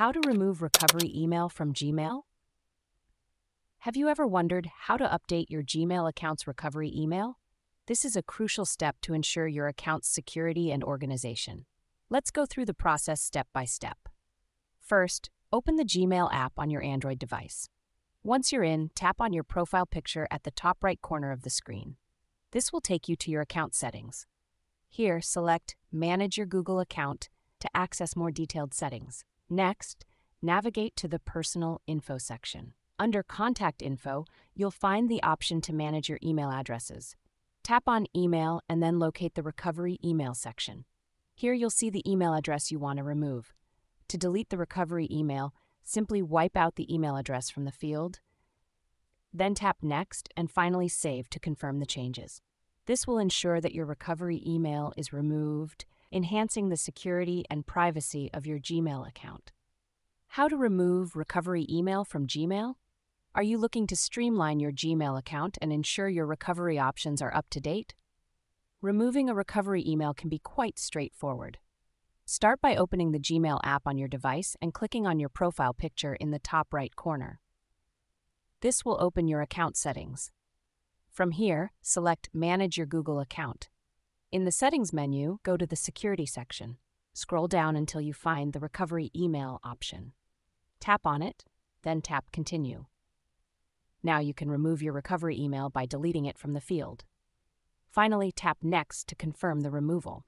How to remove recovery email from Gmail? Have you ever wondered how to update your Gmail account's recovery email? This is a crucial step to ensure your account's security and organization. Let's go through the process step by step. First, open the Gmail app on your Android device. Once you're in, tap on your profile picture at the top right corner of the screen. This will take you to your account settings. Here, select Manage your Google account to access more detailed settings. Next, navigate to the Personal Info section. Under Contact Info, you'll find the option to manage your email addresses. Tap on Email and then locate the Recovery Email section. Here you'll see the email address you want to remove. To delete the recovery email, simply wipe out the email address from the field, then tap Next and finally Save to confirm the changes. This will ensure that your recovery email is removed, enhancing the security and privacy of your Gmail account. How to remove recovery email from Gmail? Are you looking to streamline your Gmail account and ensure your recovery options are up to date? Removing a recovery email can be quite straightforward. Start by opening the Gmail app on your device and clicking on your profile picture in the top right corner. This will open your account settings. From here, select Manage your Google account. In the Settings menu, go to the Security section. Scroll down until you find the Recovery Email option. Tap on it, then tap Continue. Now you can remove your recovery email by deleting it from the field. Finally, tap Next to confirm the removal.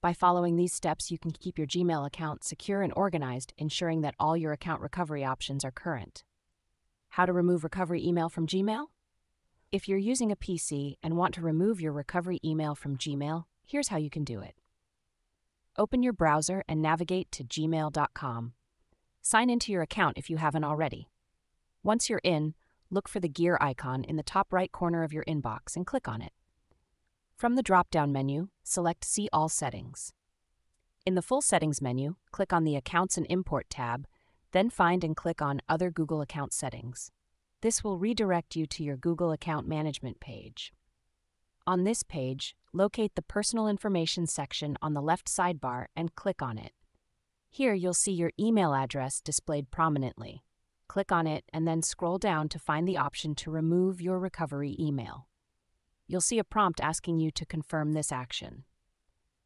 By following these steps, you can keep your Gmail account secure and organized, ensuring that all your account recovery options are current. How to remove recovery email from Gmail? If you're using a PC and want to remove your recovery email from Gmail, here's how you can do it. Open your browser and navigate to gmail.com. Sign into your account if you haven't already. Once you're in, look for the gear icon in the top right corner of your inbox and click on it. From the drop-down menu, select See All Settings. In the Full Settings menu, click on the Accounts and Import tab, then find and click on Other Google Account Settings. This will redirect you to your Google Account Management page. On this page, locate the Personal Information section on the left sidebar and click on it. Here you'll see your email address displayed prominently. Click on it and then scroll down to find the option to remove your recovery email. You'll see a prompt asking you to confirm this action.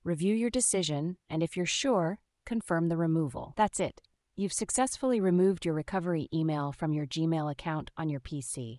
Review your decision, and if you're sure, confirm the removal. That's it. You've successfully removed your recovery email from your Gmail account on your PC.